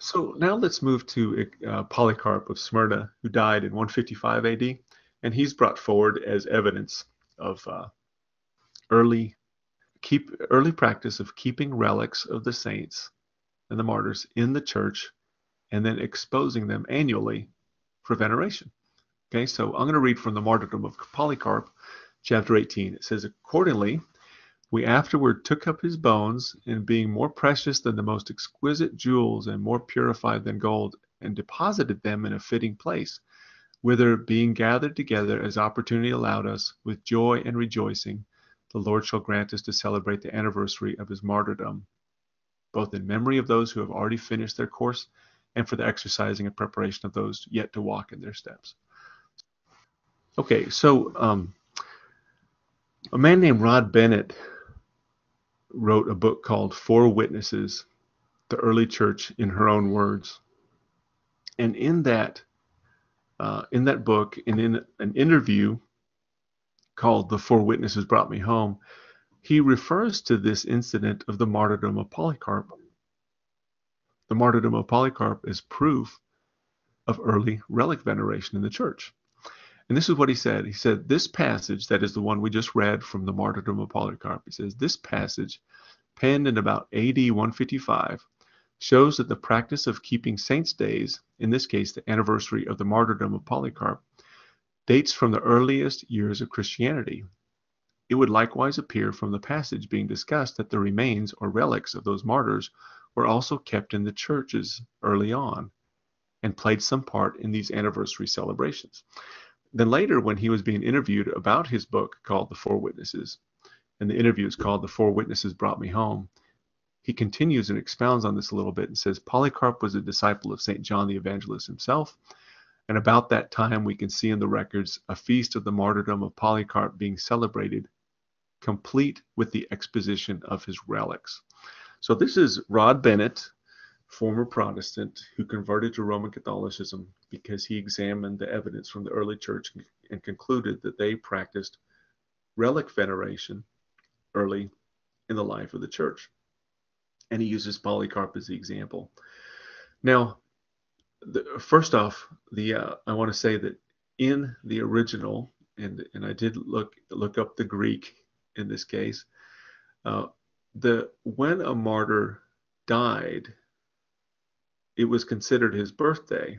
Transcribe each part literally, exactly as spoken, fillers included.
So now let's move to uh, Polycarp of Smyrna, who died in one fifty-five A D, and he's brought forward as evidence of uh, early keep early practice of keeping relics of the saints and the martyrs in the church, and then exposing them annually for veneration. Okay, so I'm going to read from the Martyrdom of Polycarp, chapter eighteen. It says, "Accordingly, we afterward took up his bones, and being more precious than the most exquisite jewels and more purified than gold, and deposited them in a fitting place, whither being gathered together as opportunity allowed us, with joy and rejoicing, the Lord shall grant us to celebrate the anniversary of his martyrdom, both in memory of those who have already finished their course, and for the exercising and preparation of those yet to walk in their steps." Okay, so um, a man named Rod Bennett wrote a book called Four Witnesses: The Early Church in Her Own Words. And in that uh, in that book, and in an interview called The Four Witnesses Brought Me Home, he refers to this incident of the martyrdom of Polycarp. The martyrdom of Polycarp is proof of early relic veneration in the church. And this is what he said. He said, "This passage," that is the one we just read from the Martyrdom of Polycarp, he says, "this passage, penned in about A D one fifty-five, shows that the practice of keeping saints' days, in this case the anniversary of the martyrdom of Polycarp, dates from the earliest years of Christianity. It would likewise appear from the passage being discussed that the remains or relics of those martyrs were also kept in the churches early on, and played some part in these anniversary celebrations." Then later, when he was being interviewed about his book called The Four Witnesses, and the interview is called The Four Witnesses Brought Me Home, he continues and expounds on this a little bit and says, "Polycarp was a disciple of Saint John the Evangelist himself, and about that time we can see in the records a feast of the martyrdom of Polycarp being celebrated, complete with the exposition of his relics." So this is Rod Bennett, former Protestant who converted to Roman Catholicism because he examined the evidence from the early church and concluded that they practiced relic veneration early in the life of the church. And he uses Polycarp as the example. Now, the, first off, the uh, I want to say that in the original, and and I did look look up the Greek in this case, uh, the when a martyr died, it was considered his birthday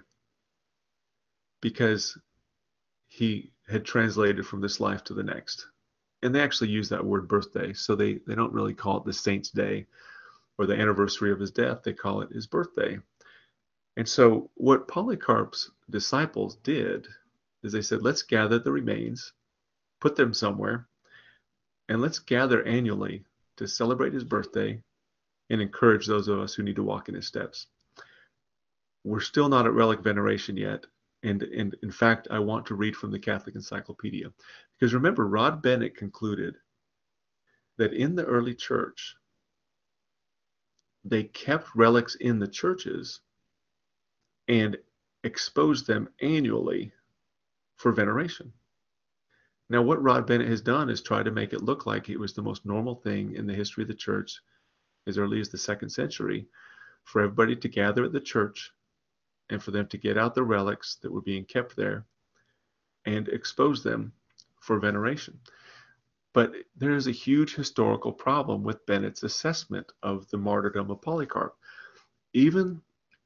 because he had translated from this life to the next. And they actually use that word birthday. So they, they don't really call it the saint's day or the anniversary of his death. They call it his birthday. And so what Polycarp's disciples did is they said, let's gather the remains, put them somewhere, and let's gather annually to celebrate his birthday and encourage those of us who need to walk in his steps. We're still not at relic veneration yet, and, and in fact, I want to read from the Catholic Encyclopedia, because remember, Rod Bennett concluded that in the early church, they kept relics in the churches and exposed them annually for veneration. Now, what Rod Bennett has done is try to make it look like it was the most normal thing in the history of the church as early as the second century for everybody to gather at the church and for them to get out the relics that were being kept there and expose them for veneration. But there is a huge historical problem with Bennett's assessment of the martyrdom of Polycarp. Even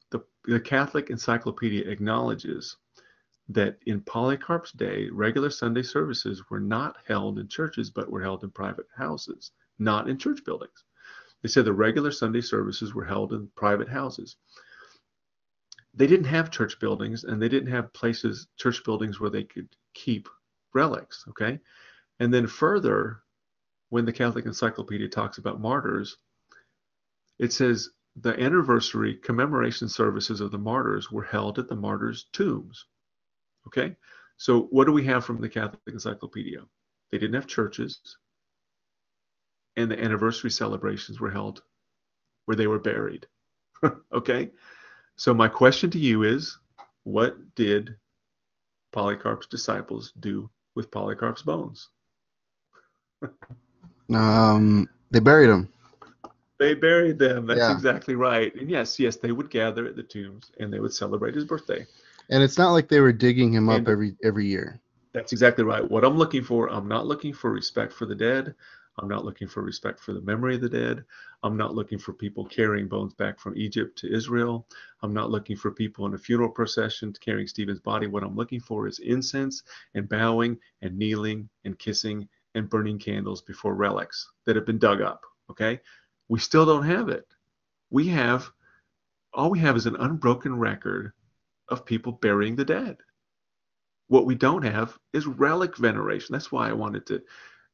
the, the Catholic Encyclopedia acknowledges that in Polycarp's day, regular Sunday services were not held in churches, but were held in private houses, not in church buildings. They said the regular Sunday services were held in private houses. They didn't have church buildings, and they didn't have places, church buildings where they could keep relics, okay? And then further, when the Catholic Encyclopedia talks about martyrs, it says the anniversary commemoration services of the martyrs were held at the martyrs' tombs, okay? So what do we have from the Catholic Encyclopedia? They didn't have churches, and the anniversary celebrations were held where they were buried. Okay? So my question to you is, what did Polycarp's disciples do with Polycarp's bones? um, they buried him. They buried them. That's yeah. exactly right. And yes, yes, they would gather at the tombs and they would celebrate his birthday. And it's not like they were digging him and up every every year. That's exactly right. What I'm looking for, I'm not looking for respect for the dead. I'm not looking for respect for the memory of the dead. I'm not looking for people carrying bones back from Egypt to Israel. I'm not looking for people in a funeral procession carrying Stephen's body. What I'm looking for is incense and bowing and kneeling and kissing and burning candles before relics that have been dug up. Okay? We still don't have it. We have, all we have is an unbroken record of people burying the dead. What we don't have is relic veneration. That's why I wanted to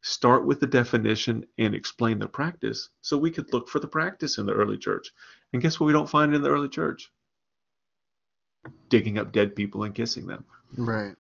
start with the definition and explain the practice so we could look for the practice in the early church. And guess what we don't find in the early church? Digging up dead people and kissing them. Right.